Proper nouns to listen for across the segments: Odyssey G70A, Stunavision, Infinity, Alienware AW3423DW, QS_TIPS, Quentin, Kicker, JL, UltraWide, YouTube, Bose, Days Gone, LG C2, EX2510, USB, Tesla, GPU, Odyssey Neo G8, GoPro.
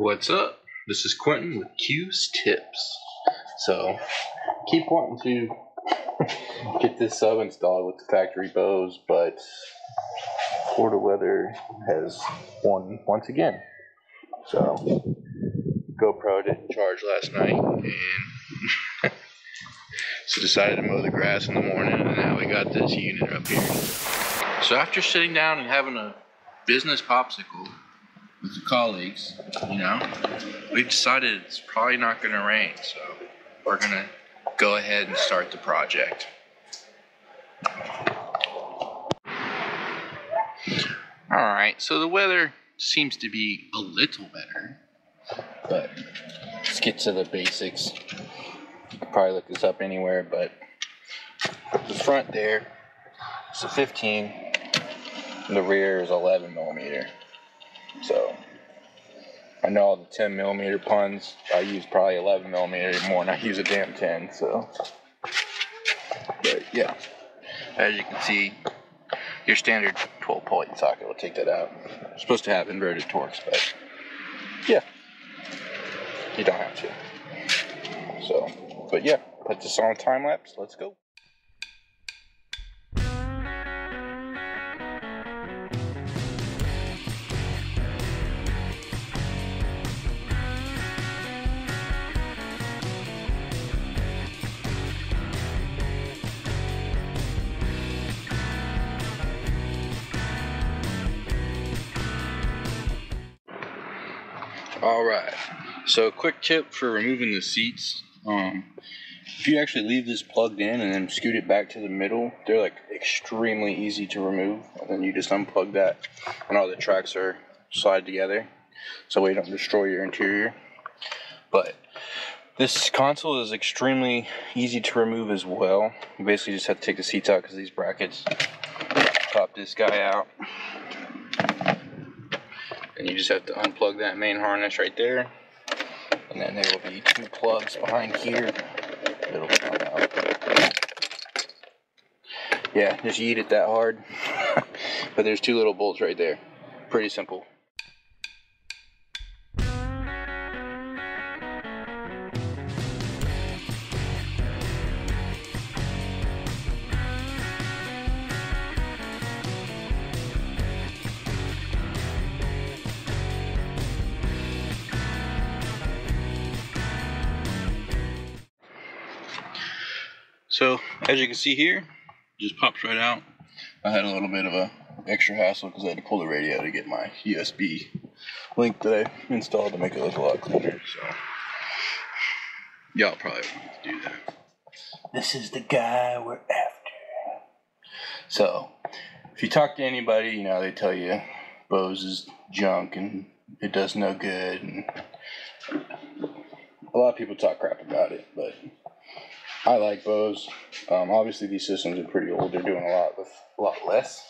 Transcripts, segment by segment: What's up? This is Quentin with Q's Tips. So, keep wanting to get this sub installed with the factory Bose, but Florida weather has won once again. So, GoPro didn't charge last night, and so decided to mow the grass in the morning, and now we got this unit up here. So after sitting down and having a business popsicle with the colleagues, we've decided it's probably not going to rain, so we're going to go ahead and start the project. Alright, so the weather seems to be a little better, but let's get to the basics. You can probably look this up anywhere, but the front there is a 15, and the rear is 11 millimeter. So, I know all the 10 millimeter puns. I use probably 11 millimeter more than I use a damn 10, so. But yeah, as you can see, your standard 12-point socket will take that out. It's supposed to have inverted torques, but yeah, you don't have to. So, but yeah, put this on time lapse, let's go. Alright, so a quick tip for removing the seats. If you actually leave this plugged in and then scoot it back to the middle, they're like extremely easy to remove. And then you just unplug that and all the tracks are slide together so you don't destroy your interior. But this console is extremely easy to remove as well. You basically just have to take the seats out because these brackets. Pop this guy out. And you just have to unplug that main harness right there. And then there will be two plugs behind here. It'll come out. Yeah, just yeet it that hard. But there's two little bolts right there. Pretty simple. So, as you can see here, just pops right out. I had a little bit of a extra hassle because I had to pull the radio to get my USB link that I installed to make it look a lot cleaner. So, y'all probably won't have to do that. This is the guy we're after. So, if you talk to anybody, they tell you Bose is junk and it does no good. And a lot of people talk crap about it, but I like Bose. Obviously these systems are pretty old. They're doing a lot with a lot less.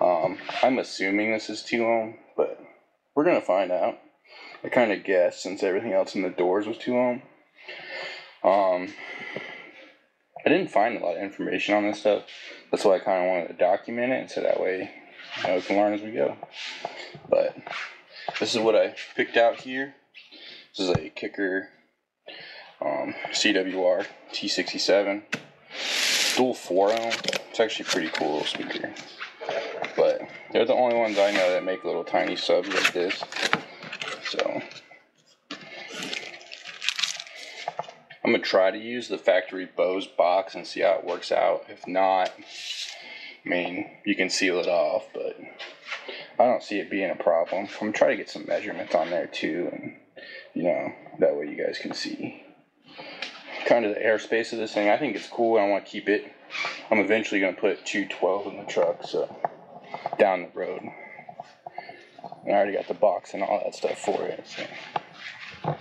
I'm assuming this is 2 ohm, but we're gonna find out. I kind of guessed since everything else in the doors was 2 ohm. I didn't find a lot of information on this stuff. That's why I kind of wanted to document it so that way we can learn as we go. But this is what I picked out here. This is a Kicker CWR T67 dual 4 ohm. It's actually a pretty cool little speaker, but they're the only ones I know that make little tiny subs like this. So I'm gonna try to use the factory Bose box and see how it works out. If not, I mean, you can seal it off, but I don't see it being a problem. I'm gonna try to get some measurements on there too, and that way you guys can see kind of the airspace of this thing. I think it's cool and I want to keep it. I'm eventually going to put 212 in the truck, so down the road. And I already got the box and all that stuff for it. So.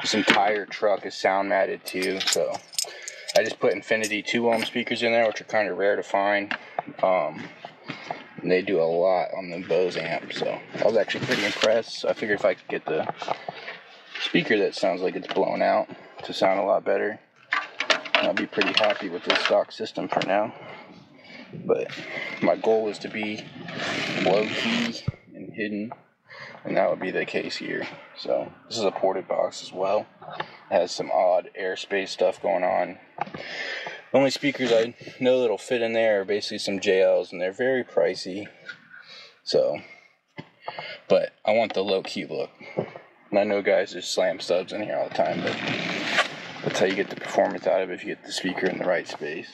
This entire truck is sound matted too, so I just put Infinity 2 ohm speakers in there, which are kind of rare to find. And they do a lot on the Bose amp, so I was actually pretty impressed. I figured if I could get the speaker that sounds like it's blown out to sound a lot better, I'll be pretty happy with this stock system for now. But my goal is to be low-key and hidden, and that would be the case here. So this is a ported box as well. It has some odd airspace stuff going on. The only speakers I know that'll fit in there are basically some JLs, and they're very pricey. So, but I want the low-key look. And I know guys just slam subs in here all the time, but that's how you get the performance out of it, if you get the speaker in the right space.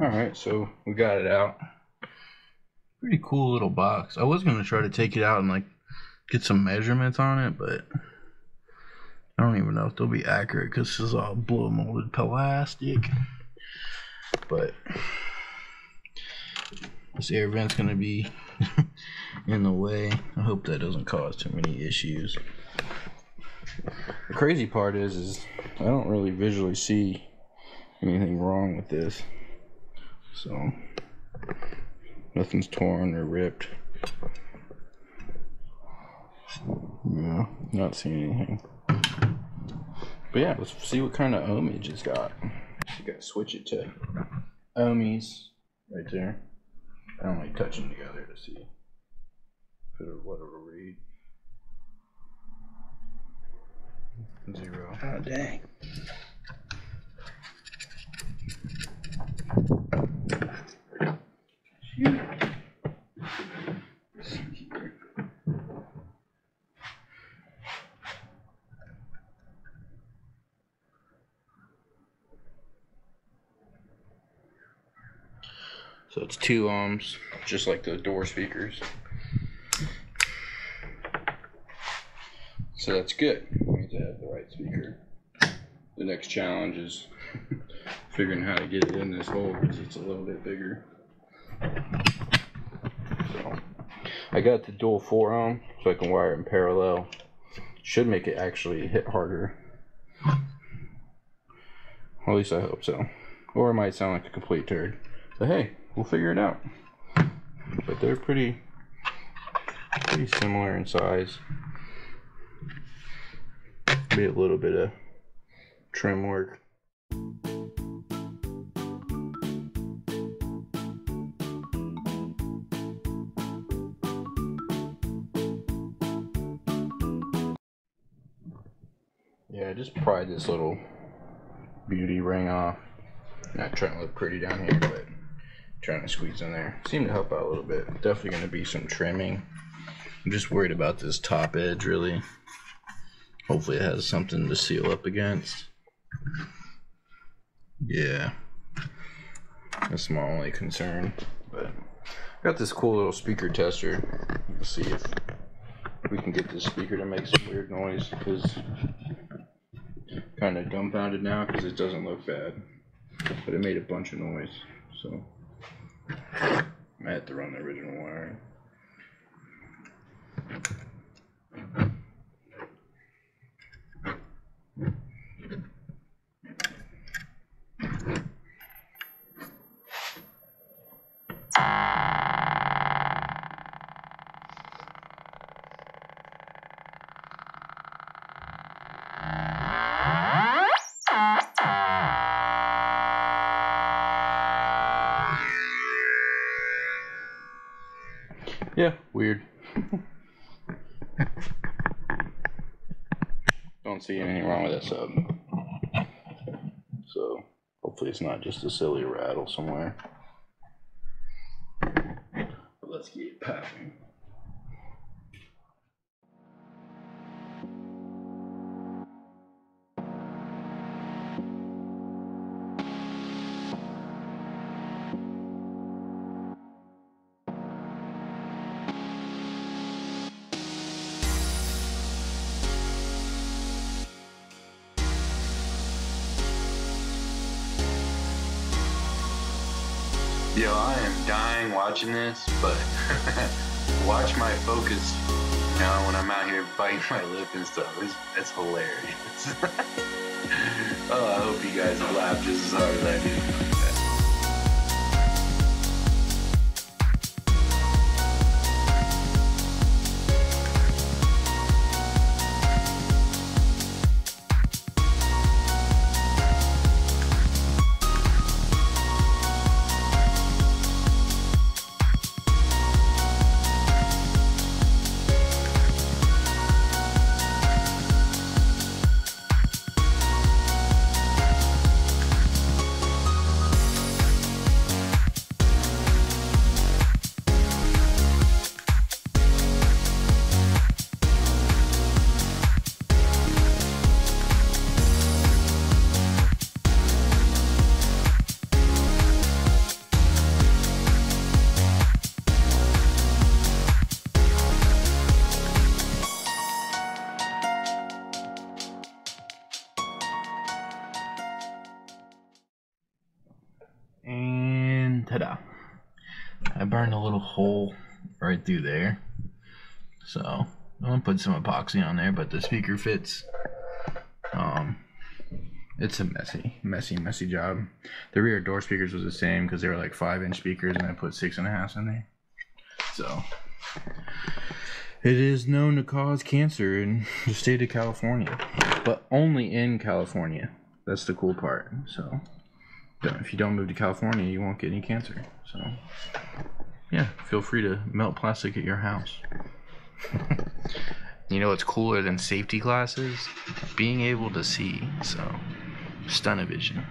Alright, so we got it out. Pretty cool little box. I was gonna try to take it out and like get some measurements on it, but I don't even know if they'll be accurate because this is all blow molded plastic. But this air vent's gonna be in the way. I hope that doesn't cause too many issues. The crazy part is I don't really visually see anything wrong with this. So nothing's torn or ripped. No, not seeing anything. But yeah, let's see what kind of ohmage it's got. You gotta switch it to ohmies right there. I don't like touch them together to see what it'll read. 0. Oh dang. So it's 2 ohms, just like the door speakers. So that's good. I need to have the right speaker. The next challenge is figuring how to get it in this hole because it's a little bit bigger. So I got the dual 4 ohm so I can wire it in parallel. Should make it actually hit harder. At least I hope so. Or it might sound like a complete turd. But hey, we'll figure it out. But they're pretty similar in size. Be a little bit of trim work. Yeah, I just pried this little beauty ring off. Not trying to look pretty down here, but trying to squeeze in there. Seemed to help out a little bit. Definitely going to be some trimming. I'm just worried about this top edge, really. Hopefully it has something to seal up against. Yeah, that's my only concern. But I got this cool little speaker tester. Let's see if we can get this speaker to make some weird noise, because kind of dumbfounded now because it doesn't look bad, but it made a bunch of noise. So I had to run the original wiring. Yeah, weird. Don't see anything wrong with that sub. So, hopefully it's not just a silly rattle somewhere. But let's get it popping. Yo, I am dying watching this, but watch my focus now when I'm out here biting my lip and stuff. It's hilarious. Oh, I hope you guys laugh just as hard as I do. I burned a little hole right through there, so I'm gonna put some epoxy on there, but the speaker fits. It's a messy job. The rear door speakers was the same because they were like 5-inch speakers, and I put 6.5 in there. So it is known to cause cancer in the state of California, but only in California. That's the cool part. So if you don't move to California, you won't get any cancer. So yeah, feel free to melt plastic at your house. You know what's cooler than safety glasses? Being able to see. So Stunavision.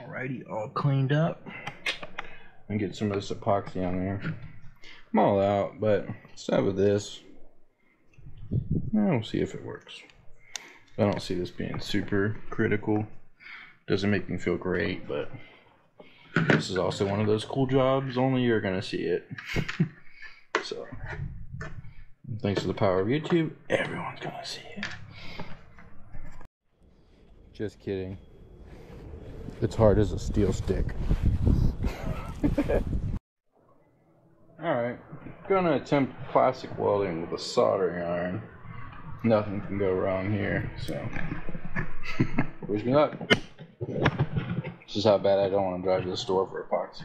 Alrighty, all cleaned up. I'm gonna get some of this epoxy on there. I'm all out, but start with this. We'll see if it works. I don't see this being super critical. Doesn't make me feel great, but this is also one of those cool jobs. Only you're gonna see it. So, thanks to the power of YouTube, everyone's gonna see it. Just kidding. It's hard as a steel stick. Alright, gonna attempt plastic welding with a soldering iron. Nothing can go wrong here, so wish me luck. This is how bad I don't want to drive to the store for epoxy.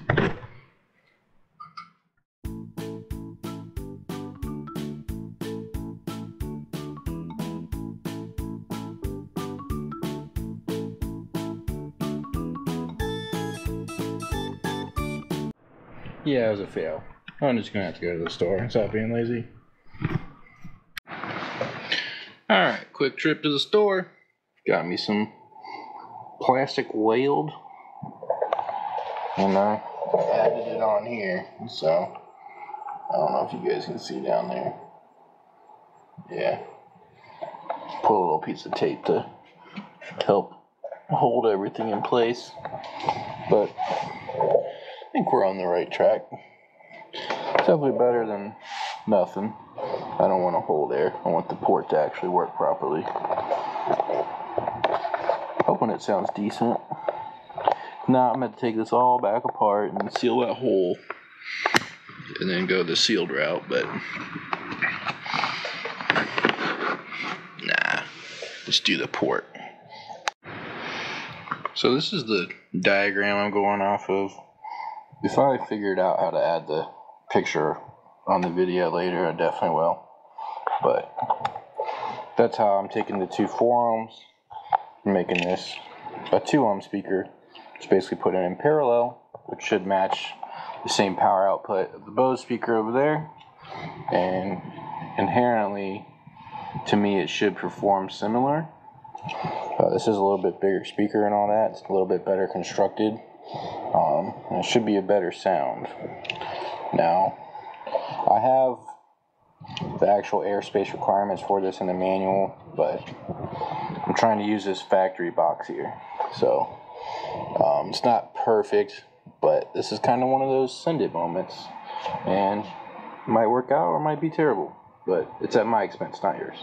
Yeah, it was a fail. I'm just gonna have to go to the store. Stop being lazy. Alright, quick trip to the store. Got me some plastic weld, and I added it on here, so I don't know if you guys can see down there. Yeah, put a little piece of tape to help hold everything in place, but I think we're on the right track. It's definitely better than nothing. I don't want a hole there. I want the port to actually work properly. Hoping it sounds decent. Now I'm going to take this all back apart and seal that hole, and then go the sealed route. But nah, let's do the port. So this is the diagram I'm going off of. If I figured out how to add the picture on the video later, I definitely will, but that's how I'm taking the two forearms and making this a 2-ohm speaker. Just basically put it in parallel, which should match the same power output of the Bose speaker over there, and inherently to me it should perform similar. This is a little bit bigger speaker and all that. It's a little bit better constructed, and it should be a better sound. Now I have the actual airspace requirements for this in the manual, but I'm trying to use this factory box here. So it's not perfect, but this is kind of one of those send it moments, and it might work out or it might be terrible, but it's at my expense, not yours.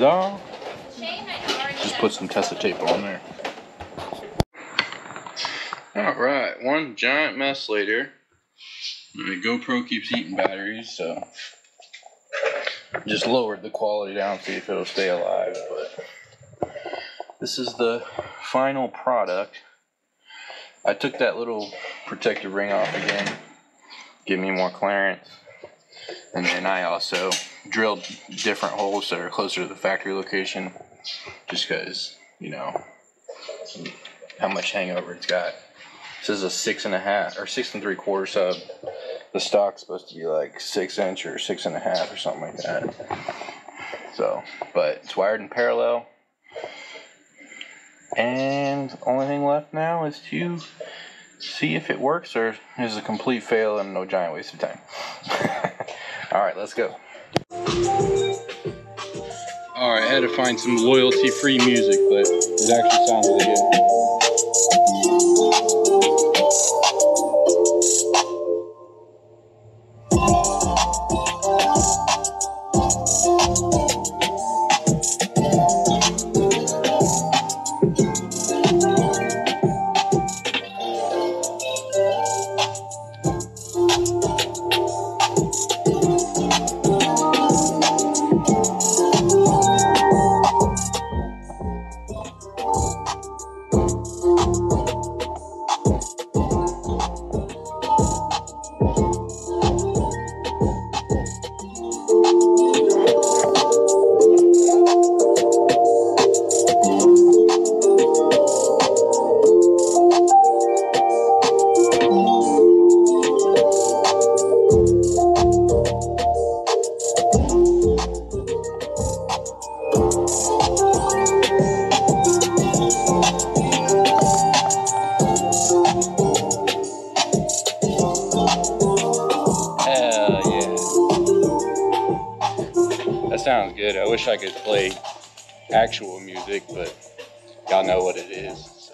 Ta-da! Just put some Tesla tape on there. Alright, one giant mess later. The GoPro keeps eating batteries, so just lowered the quality down to see if it'll stay alive. But this is the final product. I took that little protective ring off again, give me more clearance, and then I also drilled different holes that are closer to the factory location, just because, you know, how much hangover it's got. This is a 6.5 or 6 3/4 sub. The stock's supposed to be like 6 inch or 6.5 or something like that. So, but it's wired in parallel. And the only thing left now is to see if it works or is a complete fail and no giant waste of time. Alright, let's go. Alright, I had to find some royalty-free music, but it actually sounds really good. Sounds good. I wish I could play actual music, but y'all know what it is. So.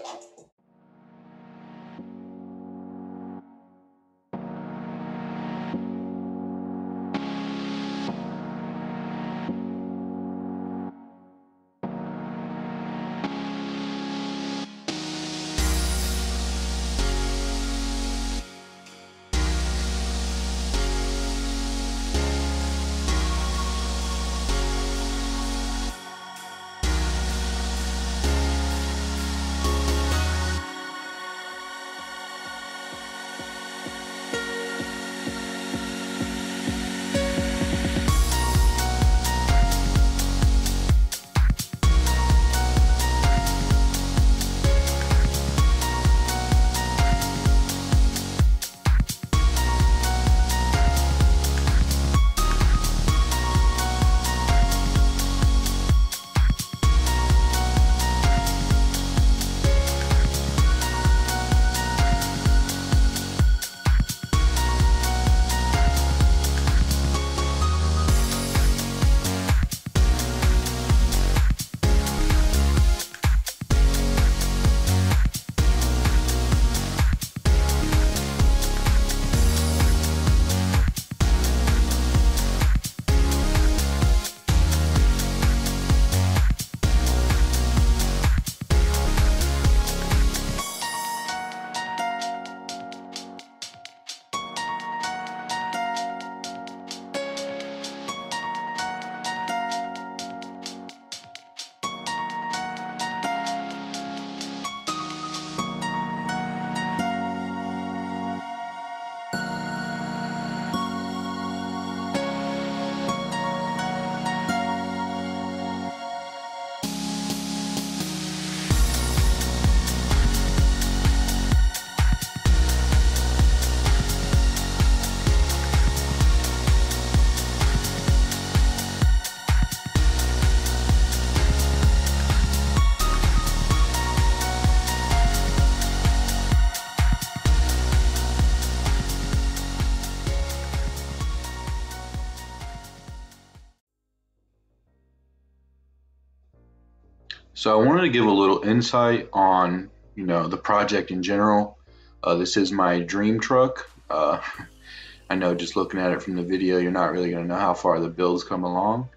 So I wanted to give a little insight on, you know, the project in general. This is my dream truck. I know just looking at it from the video, you're not really going to know how far the build's come along.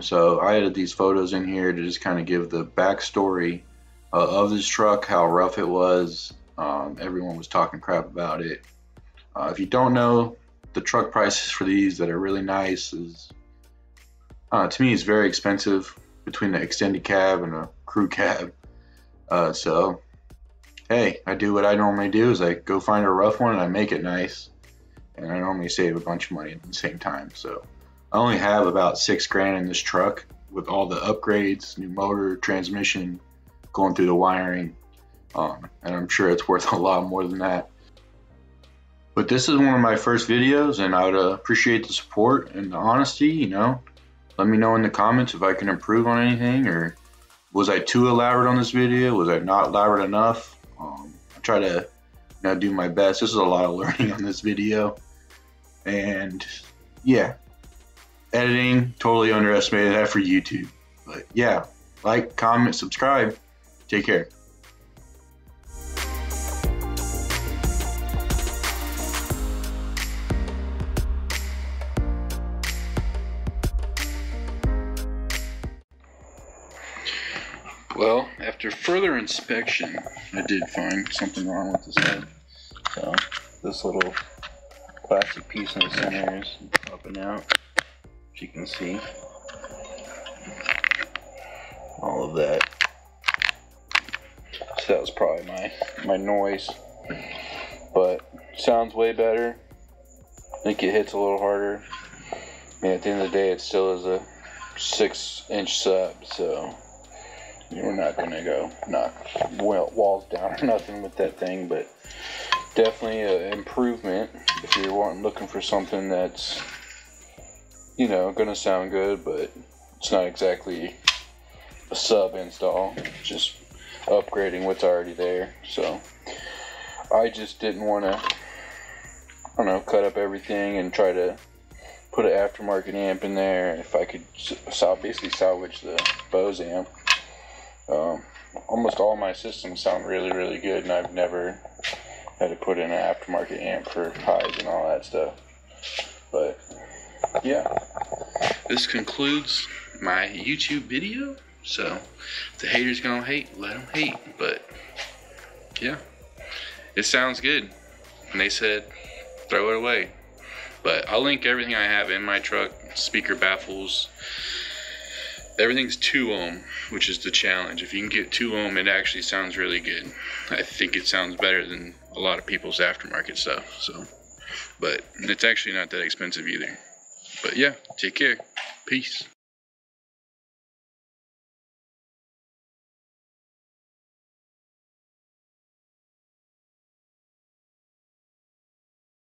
So I added these photos in here to just kind of give the backstory of this truck, how rough it was. Everyone was talking crap about it. If you don't know, the truck prices for these that are really nice is, to me, it's very expensive between the extended cab and a crew cab. So, hey, I do what I normally do is I go find a rough one and I make it nice. And I normally save a bunch of money at the same time. So I only have about $6 grand in this truck with all the upgrades, new motor, transmission, going through the wiring. And I'm sure it's worth a lot more than that. But this is one of my first videos, and I would appreciate the support and the honesty, you know. Let me know in the comments if I can improve on anything, or was I too elaborate on this video? Was I not elaborate enough? I try to, you know, do my best. This is a lot of learning on this video. And yeah, editing, totally underestimated that for YouTube. But yeah, like, comment, subscribe. Take care. Well, after further inspection, I did find something wrong with this head. So this little plastic piece in the center is popping out, as you can see. All of that. So that was probably my noise, but sounds way better. I think it hits a little harder. I mean, at the end of the day, it still is a 6-inch sub, so. We're not gonna go knock walls down or nothing with that thing, but definitely an improvement if you're looking for something that's, you know, gonna sound good, but it's not exactly a sub install, it's just upgrading what's already there. So I just didn't want to, I don't know, cut up everything and try to put an aftermarket amp in there. If I could basically salvage the Bose amp. Almost all my systems sound really, really good, and I've never had to put in an aftermarket amp for highs and all that stuff. But yeah, this concludes my YouTube video. So if the haters gonna hate, let them hate. But yeah, it sounds good, and they said throw it away. But I'll link everything I have in my truck, speaker baffles. Everything's 2 ohm, which is the challenge. If you can get 2 ohm, it actually sounds really good. I think it sounds better than a lot of people's aftermarket stuff. So, but it's actually not that expensive either. But yeah, take care. Peace.